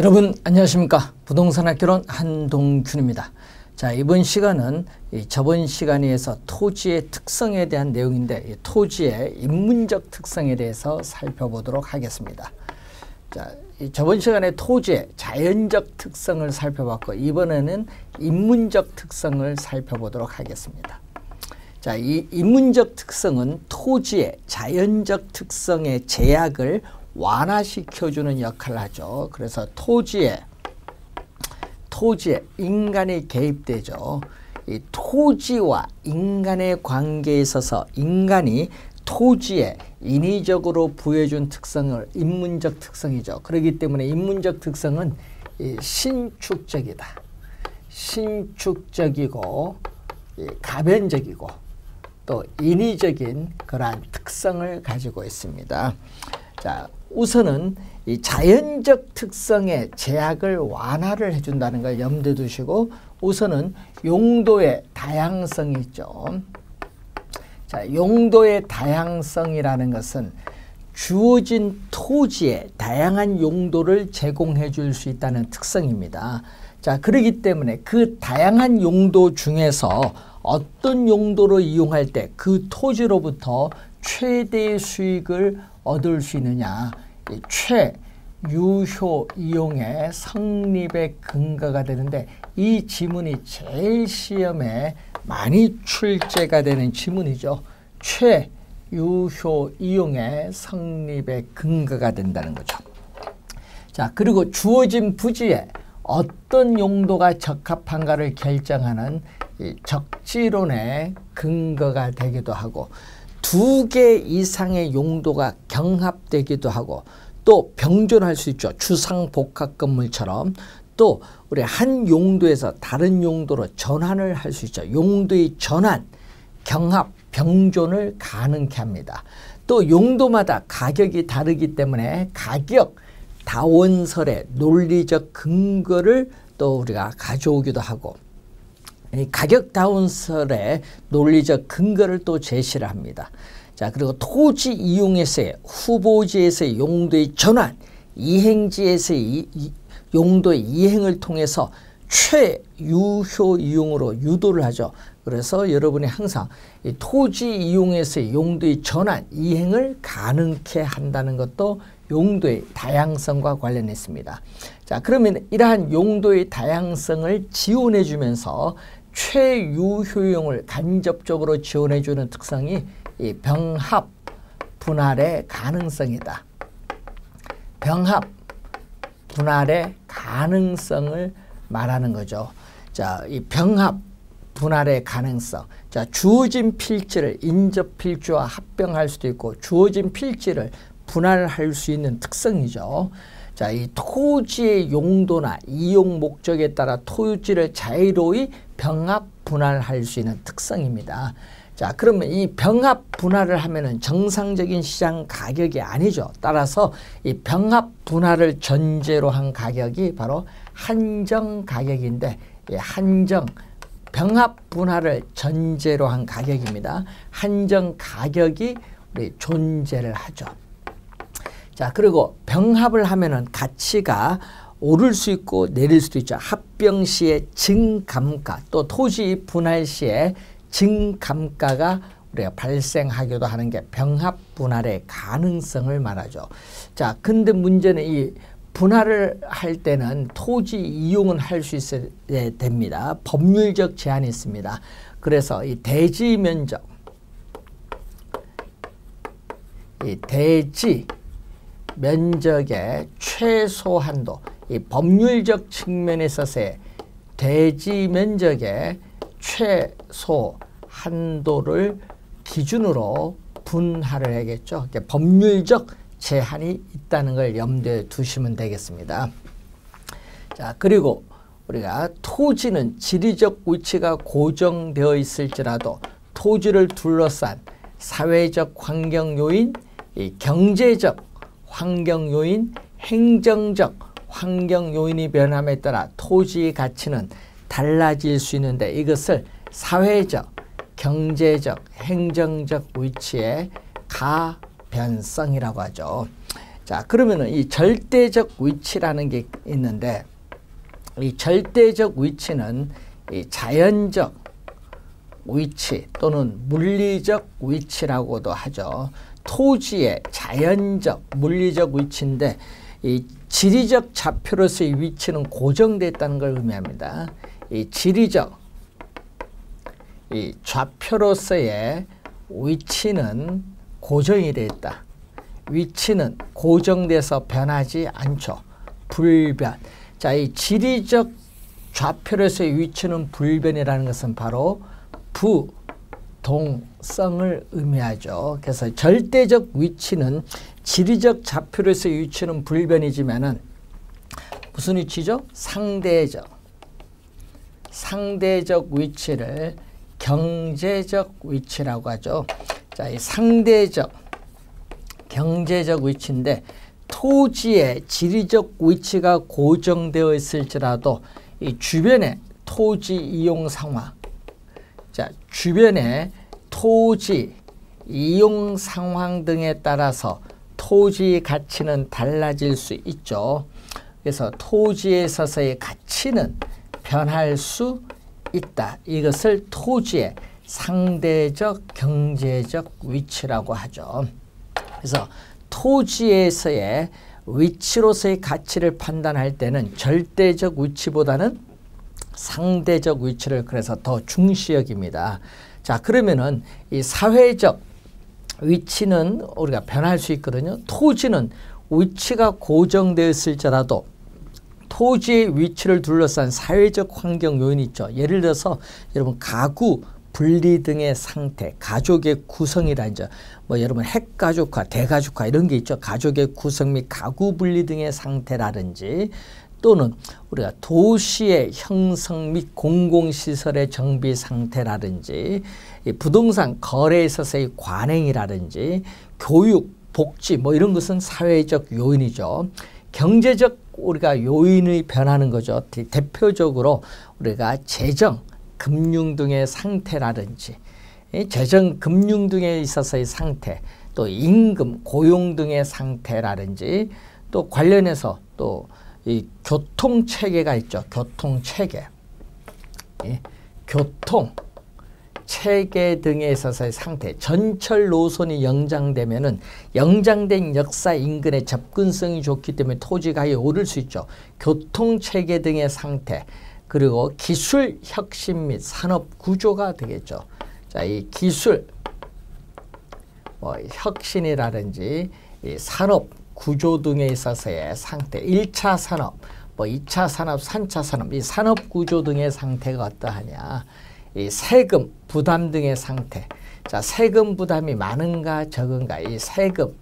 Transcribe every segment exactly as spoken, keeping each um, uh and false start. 여러분 안녕하십니까? 부동산학개론 한동균입니다. 자, 이번 시간은 이 저번 시간에서 토지의 특성에 대한 내용인데 이 토지의 인문적 특성에 대해서 살펴보도록 하겠습니다. 자, 이 저번 시간에 토지의 자연적 특성을 살펴봤고 이번에는 인문적 특성을 살펴보도록 하겠습니다. 자, 이 인문적 특성은 토지의 자연적 특성의 제약을 완화시켜주는 역할을 하죠. 그래서 토지에 토지에 인간이 개입되죠. 이 토지와 인간의 관계에 있어서 인간이 토지에 인위적으로 부여해준 특성을 인문적 특성이죠. 그렇기 때문에 인문적 특성은 이 신축적이다. 신축적이고 이 가변적이고 또 인위적인 그러한 특성을 가지고 있습니다. 자, 우선은 이 자연적 특성의 제약을 완화를 해준다는 걸 염두에 두시고 우선은 용도의 다양성이 있죠. 자, 용도의 다양성이라는 것은 주어진 토지에 다양한 용도를 제공해 줄 수 있다는 특성입니다. 자, 그렇기 때문에 그 다양한 용도 중에서 어떤 용도로 이용할 때 그 토지로부터 최대의 수익을 얻을 수 있느냐, 최유효 이용의 성립의 근거가 되는데 이 지문이 제일 시험에 많이 출제가 되는 지문이죠. 최유효 이용의 성립의 근거가 된다는 거죠. 자, 그리고 주어진 부지에 어떤 용도가 적합한가를 결정하는 이 적지론의 근거가 되기도 하고 두 개 이상의 용도가 경합되기도 하고 또 병존할 수 있죠. 주상복합 건물처럼 또 우리 한 용도에서 다른 용도로 전환을 할 수 있죠. 용도의 전환, 경합, 병존을 가능케 합니다. 또 용도마다 가격이 다르기 때문에 가격 다원설의 논리적 근거를 또 우리가 가져오기도 하고 가격 다운설의 논리적 근거를 또 제시를 합니다. 자, 그리고 토지 이용에서의 후보지에서의 용도의 전환, 이행지에서의 이, 용도의 이행을 통해서 최유효 이용으로 유도를 하죠. 그래서 여러분이 항상 이 토지 이용에서의 용도의 전환, 이행을 가능케 한다는 것도 용도의 다양성과 관련했습니다. 자, 그러면 이러한 용도의 다양성을 지원해 주면서 최유효용을 간접적으로 지원해 주는 특성이 이 병합 분할의 가능성이다. 병합 분할의 가능성을 말하는 거죠. 자, 이 병합 분할의 가능성. 자, 주어진 필지를 인접 필지와 합병할 수도 있고 주어진 필지를 분할할 수 있는 특성이죠. 자, 이 토지의 용도나 이용 목적에 따라 토지를 자유로이 병합 분할할 수 있는 특성입니다. 자, 그러면 이 병합 분할을 하면은 정상적인 시장 가격이 아니죠. 따라서 이 병합 분할을 전제로 한 가격이 바로 한정 가격인데 이 한정 병합 분할을 전제로 한 가격입니다. 한정 가격이 우리 존재를 하죠. 자, 그리고 병합을 하면은 가치가 오를 수 있고 내릴 수도 있죠. 합병 시의 증감가 또 토지 분할 시의 증감가가 우리가 발생하기도 하는 게 병합 분할의 가능성을 말하죠. 자, 근데 문제는 이 분할을 할 때는 토지 이용은 할 수 있어야 됩니다. 법률적 제한이 있습니다. 그래서 이 대지 면적, 이 대지 면적의 최소 한도, 이 법률적 측면에서의 대지 면적의 최소 한도를 기준으로 분할을 해야겠죠. 그러니까 법률적 제한이 있다는 걸 염두에 두시면 되겠습니다. 자, 그리고 우리가 토지는 지리적 위치가 고정되어 있을지라도 토지를 둘러싼 사회적 환경 요인, 이 경제적 환경 요인, 행정적 환경 요인이 변함에 따라 토지의 가치는 달라질 수 있는데 이것을 사회적, 경제적, 행정적 위치의 가변성이라고 하죠. 자, 그러면은 이 절대적 위치라는 게 있는데, 이 절대적 위치는 이 자연적 위치 또는 물리적 위치라고도 하죠. 토지의 자연적, 물리적 위치인데 이 지리적 좌표로서의 위치는 고정되어 있다는 걸 의미합니다. 이 지리적 이 좌표로서의 위치는 고정이 되어 있다. 위치는 고정돼서 변하지 않죠. 불변. 자, 이 지리적 좌표로서의 위치는 불변이라는 것은 바로 부동성을 의미하죠. 그래서 절대적 위치는 지리적 좌표로서의 위치는 불변이지만은 무슨 위치죠? 상대적. 상대적 위치를 경제적 위치라고 하죠. 자, 이 상대적 경제적 위치인데 토지의 지리적 위치가 고정되어 있을지라도 이 주변의 토지 이용 상황, 자, 주변의 토지 이용 상황 등에 따라서 토지 가치는 달라질 수 있죠. 그래서 토지에 있어서의 가치는 변할 수 있다. 이것을 토지의 상대적 경제적 위치라고 하죠. 그래서 토지에서의 위치로서의 가치를 판단할 때는 절대적 위치보다는 상대적 위치를 그래서 더 중시 여깁니다. 자, 그러면은 이 사회적 위치는 우리가 변할 수 있거든요. 토지는 위치가 고정되어 있을지라도 토지의 위치를 둘러싼 사회적 환경 요인이 있죠. 예를 들어서 여러분 가구 분리 등의 상태, 가족의 구성이라는 점, 뭐 여러분 핵가족화, 대가족화 이런 게 있죠. 가족의 구성 및 가구 분리 등의 상태라든지 또는 우리가 도시의 형성 및 공공시설의 정비 상태라든지 부동산 거래에 있어서의 관행이라든지 교육, 복지 뭐 이런 것은 사회적 요인이죠. 경제적 우리가 요인이 변하는 거죠. 대표적으로 우리가 재정, 금융 등의 상태라든지 재정, 금융 등에 있어서의 상태, 또 임금, 고용 등의 상태라든지 또 관련해서 또 이 교통체계가 있죠. 교통체계. 예, 교통체계 등에 있어서의 상태. 전철 노선이 연장되면은 연장된 역사 인근의 접근성이 좋기 때문에 토지 가격이 오를 수 있죠. 교통체계 등의 상태. 그리고 기술 혁신 및 산업 구조가 되겠죠. 자, 이 기술 뭐 혁신이라든지 이 산업 구조 등에 있어서의 상태, 일 차 산업, 뭐 이 차 산업, 삼 차 산업, 이 산업 구조 등의 상태가 어떠하냐, 이 세금 부담 등의 상태, 자, 세금 부담이 많은가 적은가, 이 세금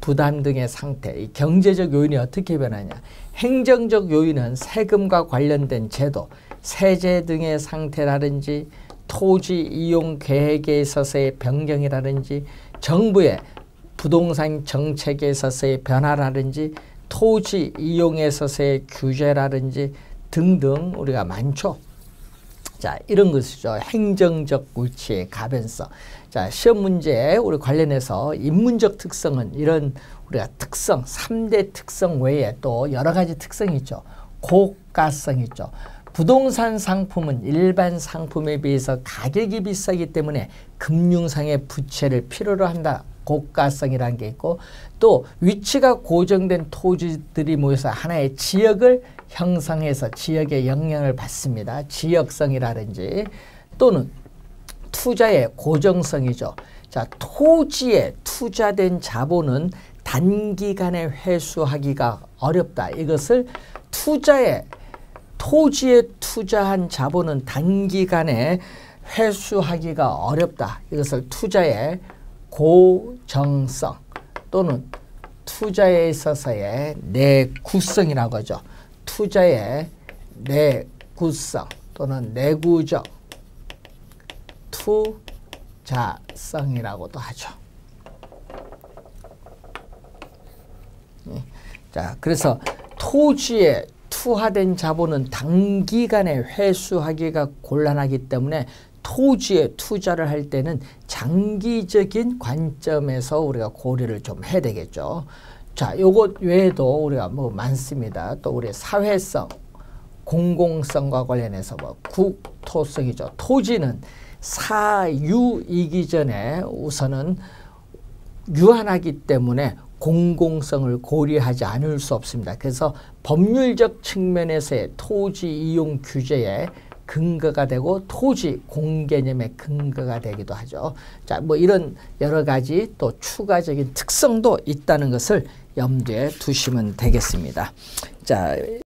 부담 등의 상태, 이 경제적 요인이 어떻게 변하냐, 행정적 요인은 세금과 관련된 제도, 세제 등의 상태라든지 토지 이용 계획에 있어서의 변경이라든지 정부의 부동산 정책에 있어서의 변화라든지 토지 이용에 있어서의 규제라든지 등등 우리가 많죠. 자, 이런 것이죠. 행정적 위치의 가변성. 자, 시험 문제에 우리 관련해서 인문적 특성은 이런 우리가 특성, 삼 대 특성 외에 또 여러 가지 특성이 있죠. 고가성이 있죠. 부동산 상품은 일반 상품에 비해서 가격이 비싸기 때문에 금융상의 부채를 필요로 한다. 고가성이라는 게 있고 또 위치가 고정된 토지들이 모여서 하나의 지역을 형성해서 지역의 영향을 받습니다. 지역성이라든지 또는 투자의 고정성이죠. 자, 토지에 투자된 자본은 단기간에 회수하기가 어렵다. 이것을 투자에 토지에 투자한 자본은 단기간에 회수하기가 어렵다. 이것을 투자의 고정성 또는 투자에 있어서의 내구성이라고 하죠. 투자의 내구성 또는 내구적 투자성이라고도 하죠. 자, 그래서 토지에 투하된 자본은 단기간에 회수하기가 곤란하기 때문에 토지에 투자를 할 때는 장기적인 관점에서 우리가 고려를 좀 해야 되겠죠. 자, 요것 외에도 우리가 뭐 많습니다. 또 우리 사회성, 공공성과 관련해서 뭐 국토성이죠. 토지는 사유이기 전에 우선은 유한하기 때문에 공공성을 고려하지 않을 수 없습니다. 그래서 법률적 측면에서의 토지 이용 규제에 근거가 되고 토지 공개념의 근거가 되기도 하죠. 자, 뭐 이런 여러 가지 또 추가적인 특성도 있다는 것을 염두에 두시면 되겠습니다. 자.